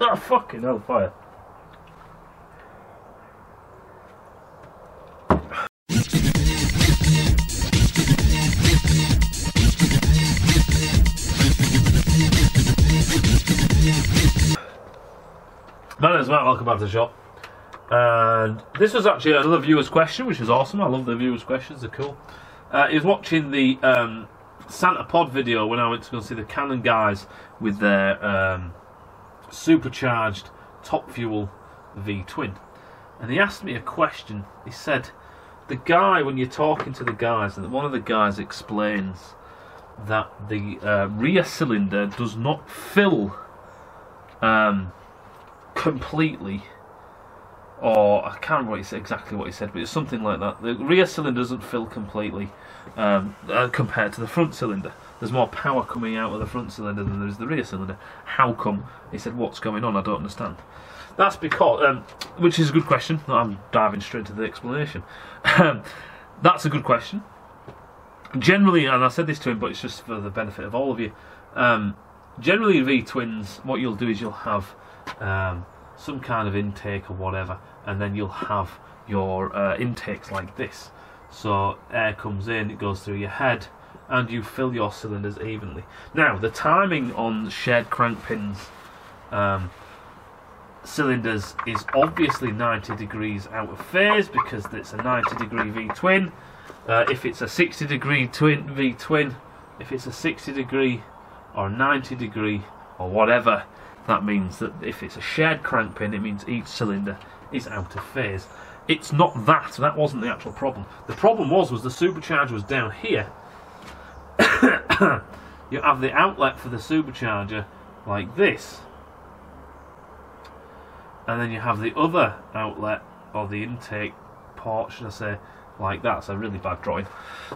Oh, fucking hell, fire. My name's Matt, welcome back to the shop. And this was actually another viewer's question, which is awesome. I love the viewer's questions, they're cool. He was watching the Santa Pod video when I went to go see the Canon guys with their supercharged top fuel V-twin. And he asked me a question. He said, the guy, when you're talking to the guys, and one of the guys explains that the rear cylinder does not fill completely, or I can't remember exactly what he said, but it's something like that. The rear cylinder doesn't fill completely compared to the front cylinder. There's more power coming out of the front cylinder than there is the rear cylinder. How come? He said, what's going on? I don't understand. That's because, which is a good question. I'm diving straight to the explanation. That's a good question. Generally, and I said this to him, but it's just for the benefit of all of you. Generally, V-twins, what you'll do is you'll have some kind of intake or whatever, and then you'll have your intakes like this. So air comes in, it goes through your head, and you fill your cylinders evenly. Now the timing on shared crank pins cylinders is obviously 90 degrees out of phase because it's a 90 degree V-twin. If it's a 60 degree V-twin, if it's a 60 degree or 90 degree or whatever, that means that if it's a shared crank pin, it means each cylinder is out of phase. It's not that, so that wasn't the actual problem. The problem was the supercharger was down here. You have the outlet for the supercharger like this. And then you have the other outlet, or the intake port, should I say, like that. It's a really bad drawing.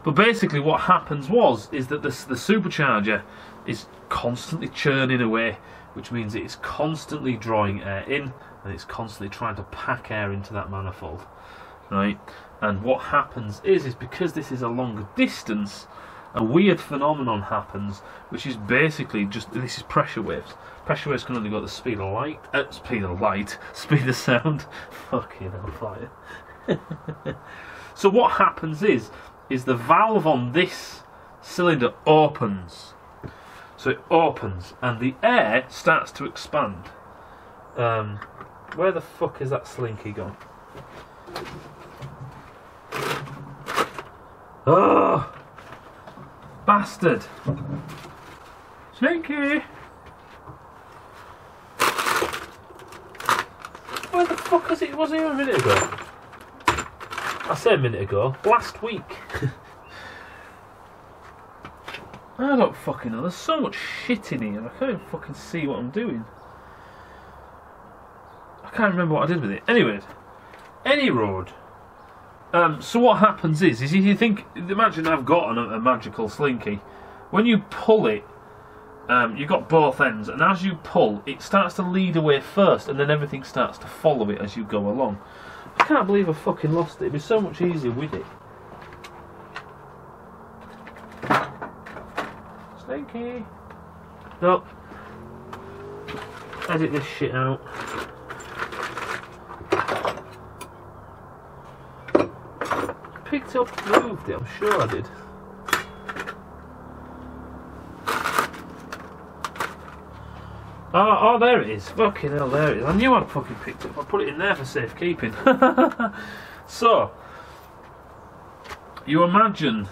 But basically what happens is that the supercharger is constantly churning away, which means it's constantly drawing air in, and it's constantly trying to pack air into that manifold, right? And what happens is because this is a longer distance, a weird phenomenon happens, which is basically just, this is pressure waves. Pressure waves can only go at the speed of light, speed of sound. Fucking hell, fire. So what happens is the valve on this cylinder opens. So it opens and the air starts to expand. Where the fuck is that slinky gone? Oh! Bastard! Slinky! Where the fuck was it? It was here a minute ago. I say a minute ago, last week. I don't fucking know, there's so much shit in here, I can't even fucking see what I'm doing. I can't remember what I did with it. Anyways, any road. So what happens is if you think, imagine I've got a magical slinky. When you pull it, you've got both ends, and as you pull, it starts to lead away first, and then everything starts to follow it as you go along. I can't believe I fucking lost it, it'd be so much easier with it. Slinky! Nope. Edit this shit out. Picked up, moved it, I'm sure I did. Oh, there it is. Fucking hell, there it is. I knew I'd fucking picked it up. I put it in there for safekeeping. So, you imagine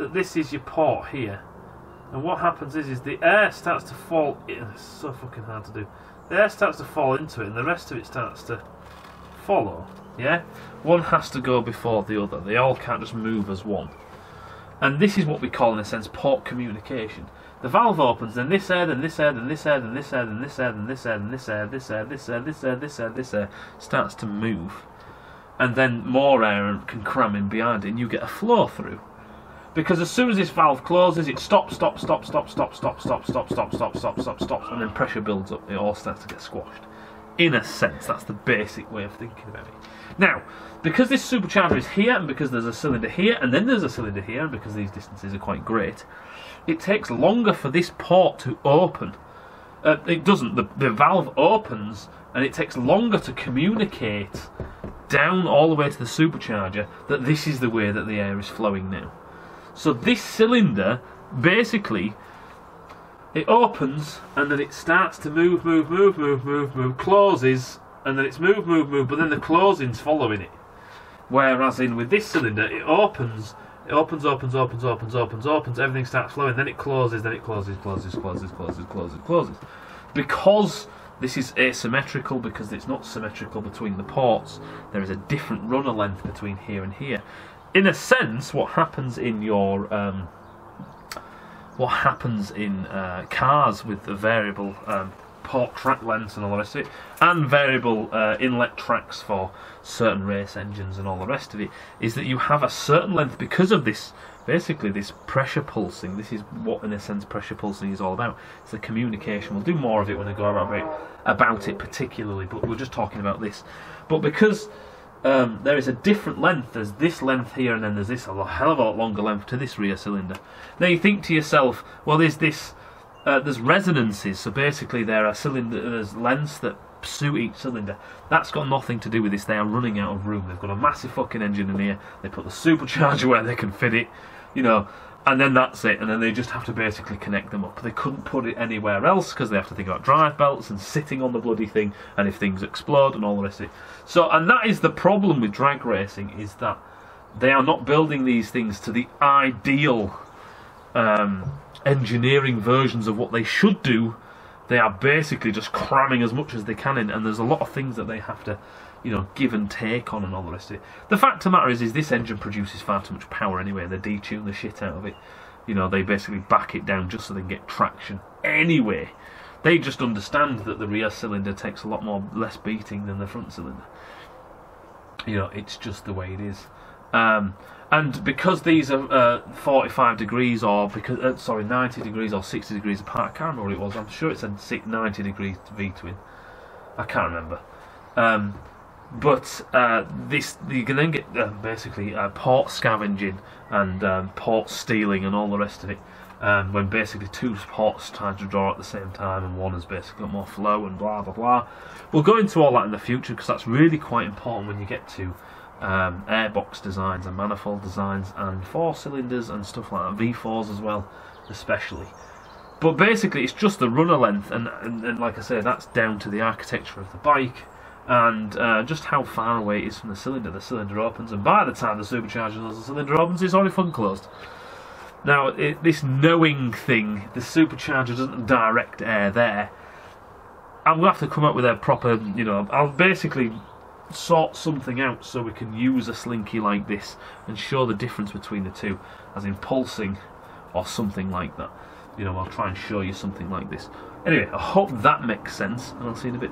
that this is your port here. And what happens is the air starts to fall in. It's so fucking hard to do. The air starts to fall into it and the rest of it starts to follow. Yeah? One has to go before the other. They all can't just move as one. And this is what we call, in a sense, port communication. The valve opens, then this air, then this air, then this air, then this air, then this air, then this air, then this air, this air, this air, this air, this air, this air starts to move. And then more air can cram in behind it and you get a flow through. Because as soon as this valve closes, it stops, stops, stops, stops, stops, stops, stops, stops, stops, stops, stops, stops, stops, and then pressure builds up. It all starts to get squashed. In a sense, that's the basic way of thinking about it. Now, because this supercharger is here, and because there's a cylinder here, and then there's a cylinder here, and because these distances are quite great, it takes longer for this port to open. It doesn't. The valve opens and it takes longer to communicate down all the way to the supercharger that this is the way that the air is flowing now. So this cylinder, basically, it opens and then it starts to move, closes, and then it's move, but then the closing's following it. Whereas in with this cylinder, it opens, opens, everything starts flowing, then it closes, closes. Because this is asymmetrical, because it's not symmetrical between the ports, there is a different runner length between here and here. In a sense, what happens in your cars with the variable port track lengths and all the rest of it, and variable inlet tracks for certain race engines and all the rest of it, is that you have a certain length because of this, basically this pressure pulsing. This is what in a sense pressure pulsing is all about. It's the communication. We'll do more of it when I go about it particularly, but we're just talking about this. But because there is a different length, there's this length here and then there's this a hell of a lot longer length to this rear cylinder. Now you think to yourself, well there's this there's resonances, so basically there are there's lengths that suit each cylinder. That's got nothing to do with this. They are running out of room. They've got a massive fucking engine in here, they put the supercharger where they can fit it, you know, and then that's it, and then they just have to basically connect them up. They couldn't put it anywhere else because they have to think about drive belts and sitting on the bloody thing and if things explode and all the rest of it. So, and that is the problem with drag racing, is that they are not building these things to the ideal engineering versions of what they should do. They are basically just cramming as much as they can in, and there's a lot of things that they have to, you know, give and take on and all the rest of it. The fact of the matter is this engine produces far too much power anyway. They detune the shit out of it. You know, they basically back it down just so they can get traction anyway. They just understand that the rear cylinder takes a lot more less beating than the front cylinder. You know, it's just the way it is. And because these are 45 degrees or because 90 degrees or 60 degrees apart, I can't remember what it was. I'm sure it's a 90 degree V-twin. I can't remember. But you can then get basically port scavenging and port stealing and all the rest of it. When basically two ports try to draw at the same time and one has basically got more flow and blah blah blah. We'll go into all that in the future because that's really quite important when you get to airbox designs and manifold designs and four cylinders and stuff like that, V4s as well especially. But basically it's just the runner length and like I say, that's down to the architecture of the bike and just how far away it is from the cylinder. The cylinder opens and by the time the supercharger does, the cylinder opens, it's already fucking closed. Now, this knowing thing, the supercharger doesn't direct air there. I'm going to have to come up with a proper, you know, I'll basically sort something out so we can use a slinky like this and show the difference between the two, as in pulsing or something like that. You know, I'll try and show you something like this. Anyway, I hope that makes sense and I'll see you in a bit.